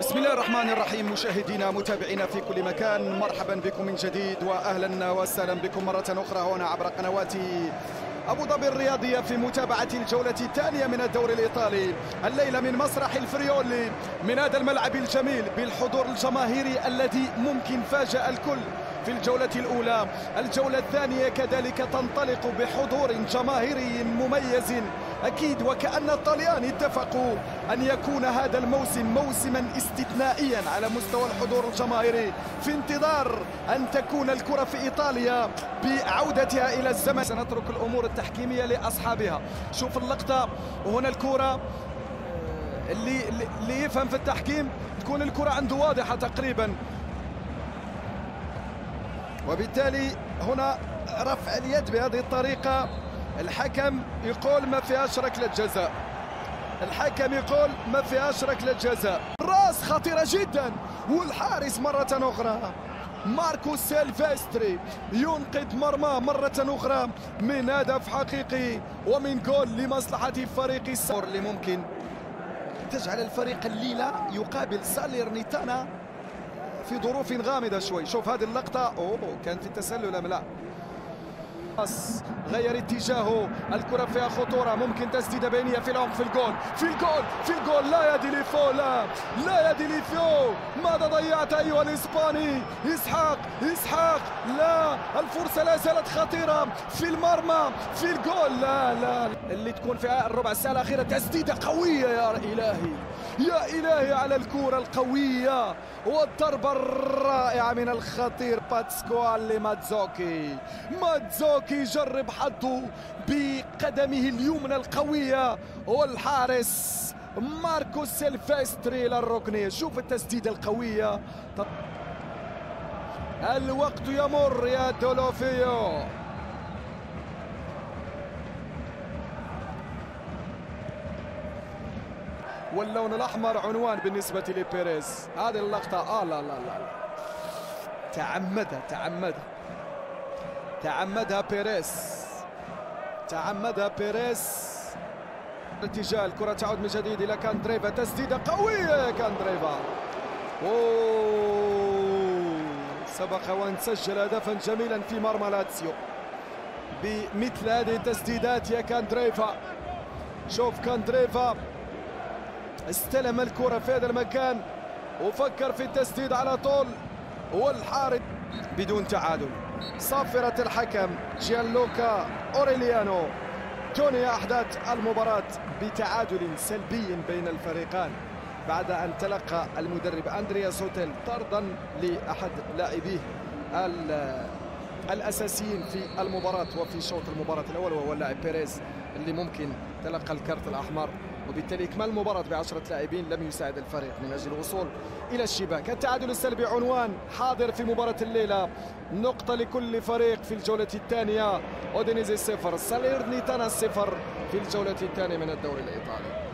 بسم الله الرحمن الرحيم. مشاهدينا متابعينا في كل مكان، مرحبا بكم من جديد واهلا وسهلا بكم مرة اخرى هنا عبر قنوات أبو ظبي الرياضية في متابعة الجولة الثانية من الدوري الإيطالي الليلة من مسرح الفريولي، من هذا الملعب الجميل بالحضور الجماهيري الذي ممكن فاجأ الكل في الجولة الأولى. الجولة الثانية كذلك تنطلق بحضور جماهيري مميز أكيد، وكأن الطليان اتفقوا أن يكون هذا الموسم موسما استثنائيا على مستوى الحضور الجماهيري، في انتظار أن تكون الكرة في إيطاليا بعودتها إلى الزمن. سنترك الأمور التحكيمية لأصحابها. شوف اللقطة وهنا الكرة، اللي يفهم في التحكيم تكون الكرة عنده واضحة تقريبا، وبالتالي هنا رفع اليد بهذه الطريقة. الحكم يقول ما فيهاش ركلة جزاء، الحكم يقول ما فيهاش ركلة جزاء. راس خطيرة جدا، والحارس مرة أخرى ماركو سيلفستري ينقذ مرمى مرة أخرى من هدف حقيقي ومن جول لمصلحة فريق السور، اللي ممكن تجعل الفريق الليلة يقابل ساليرنيتانا في ظروف غامضة شوي. شوف هذه اللقطة، أوه كان في التسلل أم لا؟ غير اتجاهه، الكرة فيها خطورة، ممكن تسديدة بينية في العمق، في الجول، في الجول، في الجول. لا يا ديليفو، لا يا ديليفو، ماذا ضيعت أيها الإسباني؟ إسحاق، إسحاق، لا، الفرصة لا زالت خطيرة، في المرمى، في الجول، لا لا، اللي تكون في الربع الساعة الأخيرة تسديدة قوية يا إلهي، يا إلهي على الكرة القوية والضربة الرائعة من الخطير باتسكوالي ماتزوكي. ماتزوكي جرب حظه بقدمه اليمنى القوية، والحارس ماركو سيلفستري للركنية. شوف التسديدة القوية. الوقت يمر يا دولوفيو. واللون الأحمر عنوان بالنسبة لبيريز. هذه اللقطة لا لا لا، تعمدها بيريز، اتجاه الكرة تعود من جديد إلى كاندريفا، تسديدة قوية كاندريفا. سبق وأن سجل هدفا جميلا في مرمى لاتسيو بمثل هذه التسديدات يا كاندريفا. شوف كاندريفا استلم الكرة في هذا المكان وفكر في التسديد على طول، والحارس بدون تعادل. صافرة الحكم جيان لوكا أوريليانو تنهي أحداث المباراة بتعادل سلبي بين الفريقان، بعد أن تلقى المدرب أندريا سوتيل طردا لأحد لاعبيه الأساسيين في المباراة وفي شوط المباراة الأول، وهو اللاعب بيريز اللي ممكن تلقى الكارت الأحمر، وبالتالي إكمال المباراة ب10 لاعبين لم يساعد الفريق من أجل الوصول إلى الشباك. التعادل السلبي عنوان حاضر في مباراة الليلة، نقطة لكل فريق في الجولة الثانية. أودينيزي 0، ساليرنيتانا 0 في الجولة الثانية من الدوري الإيطالي.